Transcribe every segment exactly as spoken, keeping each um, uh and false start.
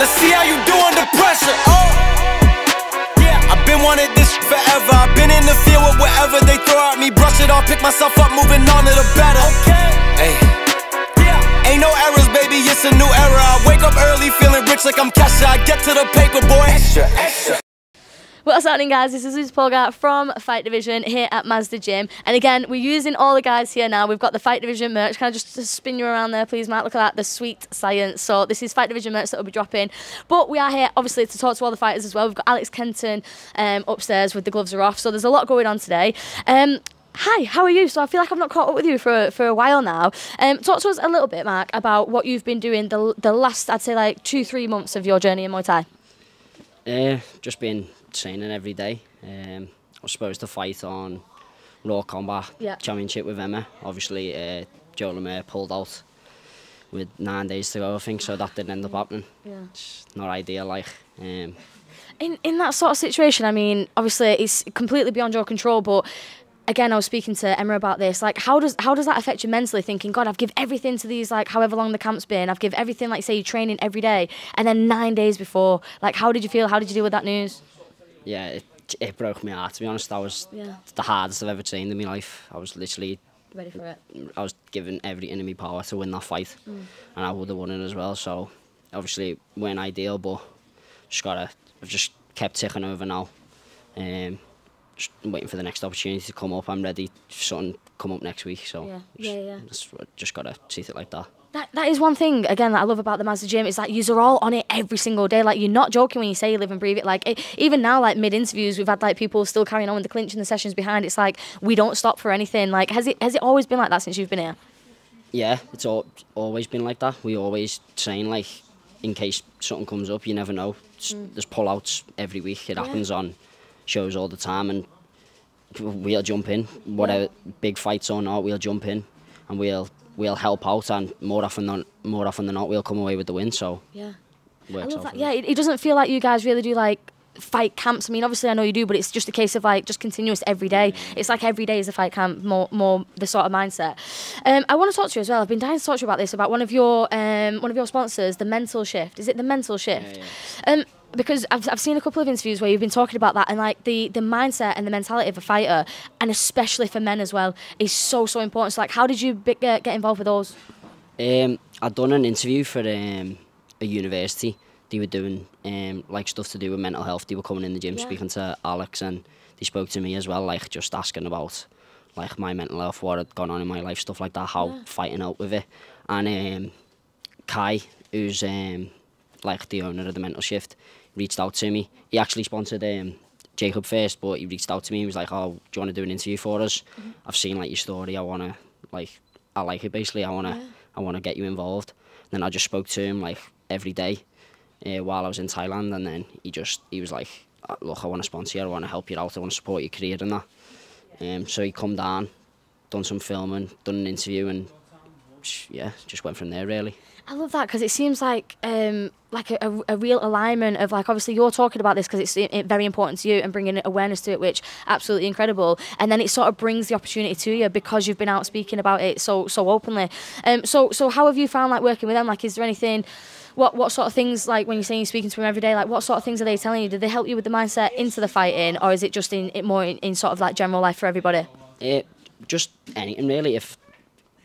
Let's see how you do under pressure. Oh, yeah. I've been wanted this forever. I've been in the field with whatever they throw at me. Brush it off, pick myself up, moving on to the better. Okay. Hey. Yeah. Ain't no errors, baby. It's a new era. I wake up early, feeling rich like I'm Kesha. I get to the paper, boy. Extra, extra. What's happening, guys? This is Lucy Polgar from Fight Division here at Masda Gym. And again, we're using all the guys here now. We've got the Fight Division merch. Can I just, just spin you around there, please, Matt? Look at that, the sweet science. So this is Fight Division merch that will be dropping. But we are here, obviously, to talk to all the fighters as well. We've got Alex Kenton um, upstairs with the gloves are off. So there's a lot going on today. Um, hi, how are you? So I feel like I've not caught up with you for, for a while now. Um, talk to us a little bit, Mark, about what you've been doing the, the last, I'd say, like two, three months of your journey in Muay Thai. Uh, just been training every day. Um, I was supposed to fight on Raw Combat yeah. Championship with Emma. Obviously, uh, Joe Lemaire pulled out with nine days to go, I think, so that didn't end up happening. Yeah. It's not ideal, like. Um, in, in that sort of situation, I mean, obviously, it's completely beyond your control, but again, I was speaking to Emma about this. Like, how does how does that affect you mentally? Thinking, God, I've given everything to these, like, however long the camp's been. I've given everything, like, say, you're training every day, and then nine days before. Like, how did you feel? How did you deal with that news? Yeah, it, it broke my heart, to be honest. I was yeah. the hardest I've ever trained in my life. I was literally ready for it. I was giving everything in my power to win that fight, mm. and I would have won it as well. So, obviously, it weren't ideal, but just gotta. I've just kept ticking over now. Um, Just waiting for the next opportunity to come up. I'm ready for something come up next week. So yeah, just, yeah, yeah. Just, just got to treat it like that. That that is one thing, again, that I love about the Masda Gym. It's like you're all on it every single day. Like, you're not joking when you say you live and breathe it. Like, it, even now, like, mid-interviews, we've had, like, people still carrying on with the clinch and the sessions behind. It's like, we don't stop for anything. Like, has it has it always been like that since you've been here? Yeah, it's all, always been like that. We always train, like, in case something comes up, you never know. Mm. There's pull-outs every week. It yeah. happens on shows all the time, and we'll jump in, whatever yeah. big fights or not, we'll jump in and we'll we'll help out, and more often than more often than not we'll come away with the win. So yeah, works I love out that. Yeah, it, it doesn't feel like you guys really do like fight camps. I mean, obviously I know you do, but it's just a case of like just continuous every day. Yeah. It's like every day is a fight camp, more more the sort of mindset. Um, I want to talk to you as well. I've been dying to talk to you about this, about one of your um one of your sponsors, the Mental Shift. Is it the Mental Shift? Yeah, yeah. Um. Because I've, I've seen a couple of interviews where you've been talking about that, and like the, the mindset and the mentality of a fighter, and especially for men as well, is so, so important. So like, how did you be, uh, get involved with those? Um, I'd done an interview for um, a university. They were doing um, like stuff to do with mental health. They were coming in the gym yeah. speaking to Alex, and they spoke to me as well, like just asking about like my mental health, what had gone on in my life, stuff like that, how yeah. fighting out with it. And um, Kai, who's um, like the owner of the Mental Shift, reached out to me. He actually sponsored um, Jacob first, but he reached out to me. He was like, "Oh, do you want to do an interview for us? Mm-hmm. I've seen like your story. I wanna like, I like it basically. I wanna, yeah. I wanna get you involved." And then I just spoke to him like every day uh, while I was in Thailand, and then he just he was like, "Look, I wanna sponsor you. I wanna help you out. I wanna support your career and that." Um, so he come down, done some filming, done an interview, and yeah, just went from there really. I love that, because it seems like um, like a, a, a real alignment of like, obviously you're talking about this because it's it, very important to you and bringing awareness to it, which absolutely incredible. And then it sort of brings the opportunity to you because you've been out speaking about it so so openly. Um, so so how have you found like working with them? Like, is there anything? What what sort of things, like when you're saying you're speaking to them every day, like what sort of things are they telling you? Do they help you with the mindset into the fighting, or is it just in it more in, in sort of like general life for everybody? It just anything really, if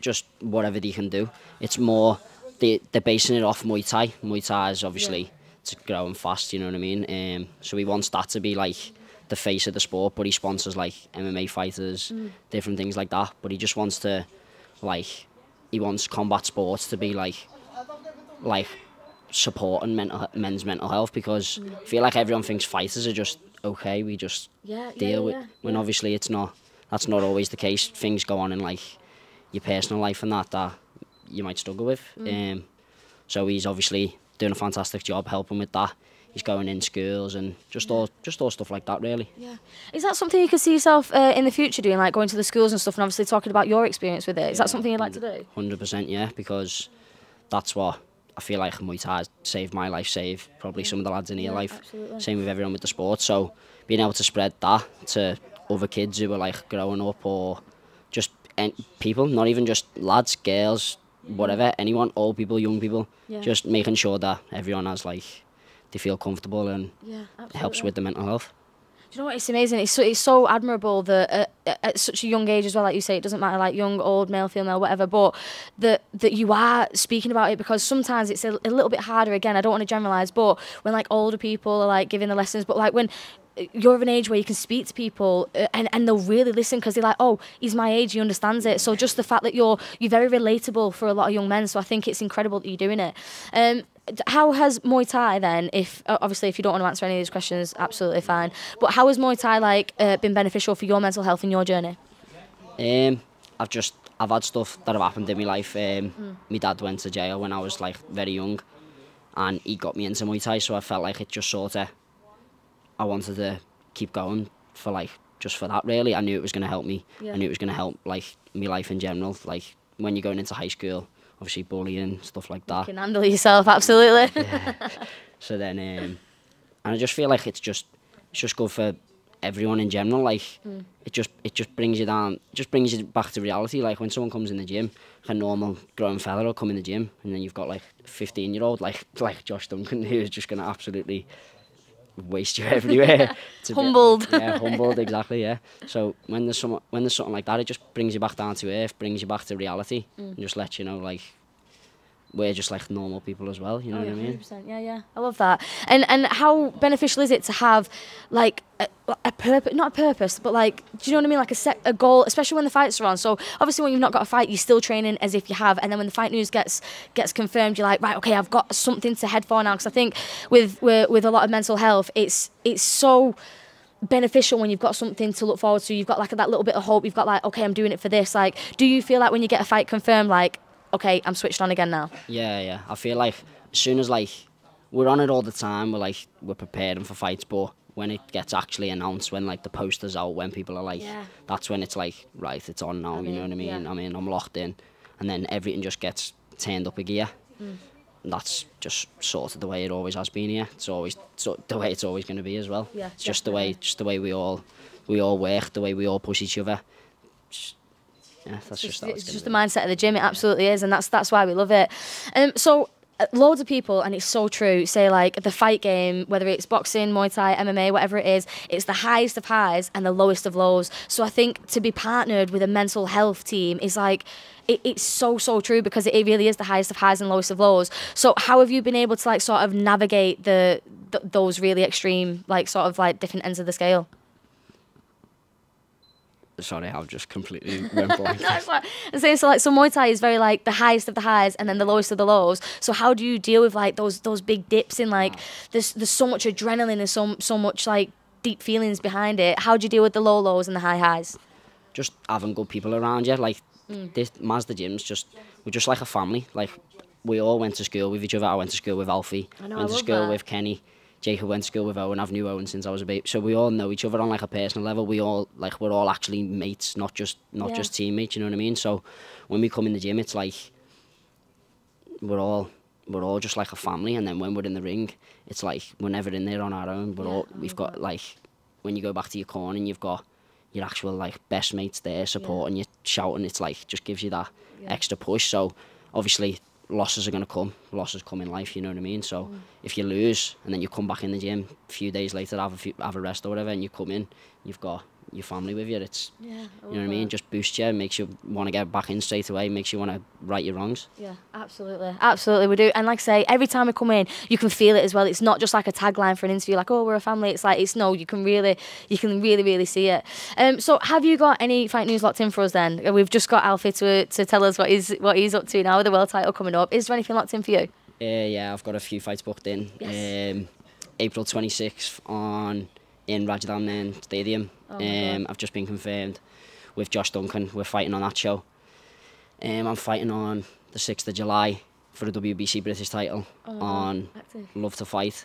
just whatever they can do. It's more. They, they're basing it off Muay Thai. Muay Thai is obviously yeah. it's growing fast, you know what I mean? Um, so he wants that to be like the face of the sport, but he sponsors like M M A fighters, mm. different things like that. But he just wants to, like, he wants combat sports to be like, like supporting mental, men's mental health, because mm. I feel like everyone thinks fighters are just okay, we just yeah, deal yeah, with yeah. when yeah. obviously it's not, that's not always the case. Things go on in like your personal life and that, that. You might struggle with. Mm. Um, so he's obviously doing a fantastic job helping with that. He's going in schools and just yeah. all just all stuff like that really. Yeah. Is that something you could see yourself uh, in the future doing, like going to the schools and stuff, and obviously talking about your experience with it? Is yeah, that something you'd like to do? one hundred percent, yeah, because that's what I feel like Muay Thai saved my life, saved probably some of the lads in your yeah, life. Absolutely. Same with everyone with the sport. So being able to spread that to other kids who are like growing up, or just people, not even just lads, girls, whatever, anyone, all people, young people, yeah. just making sure that everyone has, like, they feel comfortable, and yeah, it helps with the mental health. Do you know what, it's amazing, it's so, it's so admirable that uh, at such a young age as well, like you say, it doesn't matter, like young, old, male, female, whatever, but that that you are speaking about it, because sometimes it's a, a little bit harder, again, I don't want to generalise, but when like older people are like giving the lessons, but like when you're of an age where you can speak to people and, and they'll really listen because they're like, oh, he's my age, he understands it. So just the fact that you're you're very relatable for a lot of young men, so I think it's incredible that you're doing it. Um, how has Muay Thai then, if obviously if you don't want to answer any of these questions, absolutely fine, but how has Muay Thai like uh, been beneficial for your mental health and your journey? Um, I've just, I've had stuff that have happened in my life. Um, mm. My dad went to jail when I was like very young and he got me into Muay Thai, so I felt like it just sort of, I wanted to keep going for like, just for that really. I knew it was going to help me. Yeah. I knew it was going to help like my life in general. Like when you're going into high school, obviously bullying, stuff like that. You can handle yourself, absolutely. Yeah. So then, um, and I just feel like it's just, it's just good for everyone in general. Like mm. it just, it just brings you down, it just brings you back to reality. Like when someone comes in the gym, like a normal grown fella will come in the gym and then you've got like a fifteen year old, like, like Josh Duncan, who's just going to absolutely waste you everywhere. Humbled. Bit, yeah, humbled, exactly, yeah. So when there's, some, when there's something like that, it just brings you back down to earth, brings you back to reality, mm. and just lets you know, like, we're just like normal people as well, you know oh, yeah, what I mean? one hundred percent, yeah, yeah, I love that. And and how beneficial is it to have, like, a, a purpose, not a purpose, but like, do you know what I mean? Like a set, a goal, especially when the fights are on. So obviously when you've not got a fight, you're still training as if you have. And then when the fight news gets gets confirmed, you're like, right, okay, I've got something to head for now. Because I think with, with with a lot of mental health, it's it's so beneficial when you've got something to look forward to. You've got like that little bit of hope. You've got like, okay, I'm doing it for this. Like, do you feel like when you get a fight confirmed, like, okay, I'm switched on again now? Yeah, yeah. I feel like as soon as like we're on it all the time, we're like we're preparing for fights, but when it gets actually announced, when like the poster's out, when people are like, yeah. that's when it's like, right, it's on now. I mean, you know what I mean? Yeah. I mean, I'm locked in, and then everything just gets turned up a gear. Mm. And that's just sort of the way it always has been here. It's always so the way it's always going to be as well. Yeah, it's just the way, just the way we all we all work, the way we all push each other. Just, Yeah, that's just, just, it's just the mindset of the gym, it absolutely yeah. is, and that's that's why we love it. Um, so uh, loads of people, and it's so true, say like the fight game, whether it's boxing, Muay Thai, M M A, whatever it is, it's the highest of highs and the lowest of lows. So I think to be partnered with a mental health team is like, it, it's so, so true, because it, it really is the highest of highs and lowest of lows. So how have you been able to like sort of navigate the th those really extreme, like sort of like different ends of the scale? Sorry, I've just completely went blank. No, like, I'm saying, so like, so Muay Thai is very like the highest of the highs and then the lowest of the lows. So how do you deal with like those those big dips in like, wow. there's there's so much adrenaline, there's so so much like deep feelings behind it. How do you deal with the low lows and the high highs? Just having good people around you. Like mm. this Masda Gym's just, we're just like a family. Like we all went to school with each other. I went to school with Alfie. I know, went I to school that. with Kenny. Jacob went to school with Owen. I've knew Owen since I was a baby, so we all know each other on like a personal level. We all like we're all actually mates, not just not yeah. just teammates. You know what I mean? So when we come in the gym, it's like we're all we're all just like a family. And then when we're in the ring, it's like we're never in there on our own. But yeah, all we've got like when you go back to your corner, and you've got your actual like best mates there supporting yeah. you, shouting. It's like just gives you that yeah. extra push. So obviously, losses are going to come. Losses come in life, you know what I mean? So mm. if you lose and then you come back in the gym a few days later, have a, few, have a rest or whatever, and you come in, you've got your family with you. It's, yeah, you know what I mean? Just boosts you, makes you want to get back in straight away, makes you want to right your wrongs. Yeah, absolutely. Absolutely, we do. And like I say, every time we come in, you can feel it as well. It's not just like a tagline for an interview, like, oh, we're a family. It's like, it's no, you can really, you can really, really see it. Um, so have you got any fight news locked in for us then? We've just got Alfie to, to tell us what he's, what he's up to now with the world title coming up. Is there anything locked in for you? Uh, yeah, I've got a few fights booked in. Yes. Um, April twenty-sixth on... in Rajadamnern Stadium. Oh um, I've just been confirmed with Josh Duncan. We're fighting on that show. Um, I'm fighting on the sixth of July for the W B C British title oh on active. Love to Fight.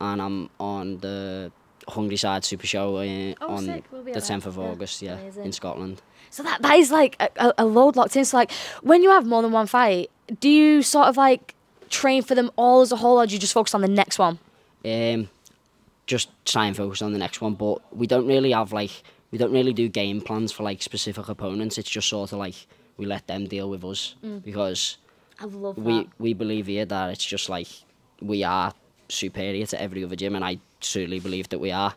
And I'm on the Hungry Side Super Show uh, oh, on we'll the tenth of August, yeah, yeah in Scotland. So that, that is like a, a load locked in. So like when you have more than one fight, do you sort of like train for them all as a whole, or do you just focus on the next one? Um, just try and focus on the next one, but we don't really have like we don't really do game plans for like specific opponents. It's just sort of like we let them deal with us mm. because I love that. We, we believe here that it's just like we are superior to every other gym, and I truly believe that we are.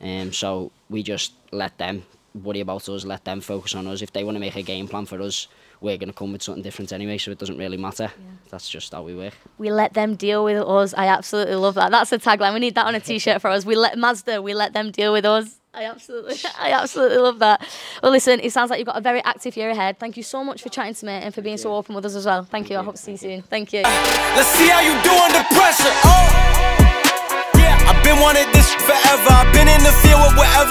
Um, so we just let them worry about us, let them focus on us. If they want to make a game plan for us, we're going to come with something different anyway, so it doesn't really matter. Yeah. That's just how we work. We let them deal with us. I absolutely love that. That's the tagline. We need that on a T-shirt for us. We let Mazda, we let them deal with us. I absolutely, I absolutely love that. Well, listen, it sounds like you've got a very active year ahead. Thank you so much for chatting to me and for being so open with us as well. Thank you. I hope to see you soon. Thank you. Let's see how you do under pressure. Oh, yeah, I've been wanting this forever. I've been in the field with whatever.